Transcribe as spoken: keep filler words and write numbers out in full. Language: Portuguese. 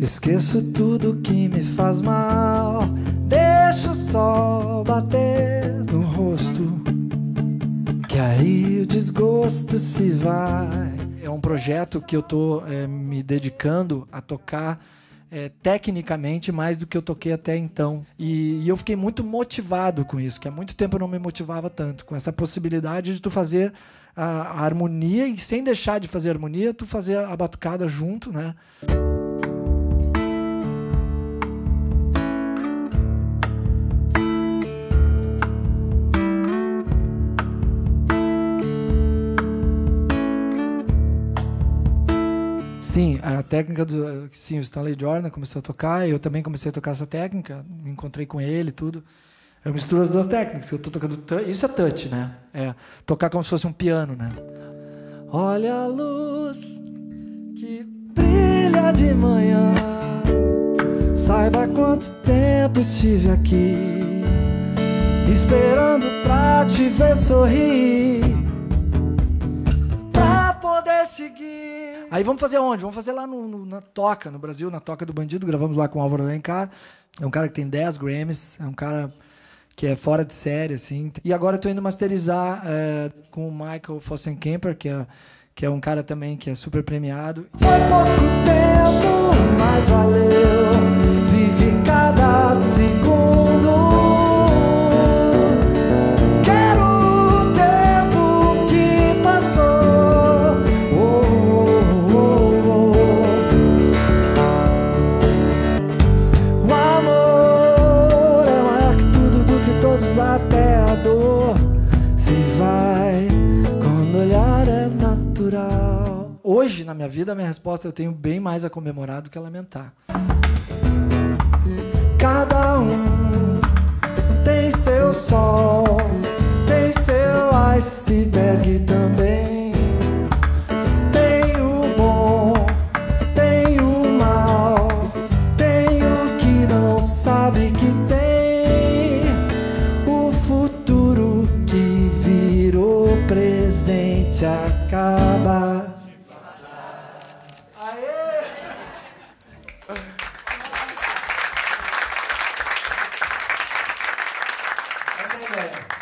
Esqueço tudo que me faz mal, deixo o sol bater no rosto, que aí o desgosto se vai. É um projeto que eu tô é, me dedicando a tocar É, tecnicamente mais do que eu toquei até então, e, e eu fiquei muito motivado com isso, que há muito tempo eu não me motivava tanto, com essa possibilidade de tu fazer a, a harmonia e sem deixar de fazer a harmonia, tu fazer a batucada junto, né? Sim, a técnica do sim, o Stanley Jordan começou a tocar, eu também comecei a tocar essa técnica, me encontrei com ele, tudo. Eu misturo as duas técnicas, eu tô tocando, isso é touch, né? É, tocar como se fosse um piano, né? Olha a luz que brilha de manhã, saiba quanto tempo estive aqui, esperando pra te ver sorrir, pra poder seguir. Aí vamos fazer onde? Vamos fazer lá no, no, na Toca, no Brasil, na Toca do Bandido. Gravamos lá com o Álvaro Alencar. É um cara que tem dez Grammys, é um cara que é fora de série, assim. E agora eu tô indo masterizar é, com o Michael Fossenkemper, que é, que é um cara também que é super premiado. Foi pouco tempo, mas valeu, vive cada segundo. Hoje, na minha vida, a minha resposta eu tenho bem mais a comemorar do que a lamentar. Cada um tem seu sol, tem seu iceberg também. Tem o bom, tem o mal, tem o que não sabe que tem. O futuro que virou presente acaba. Essa é a ideia.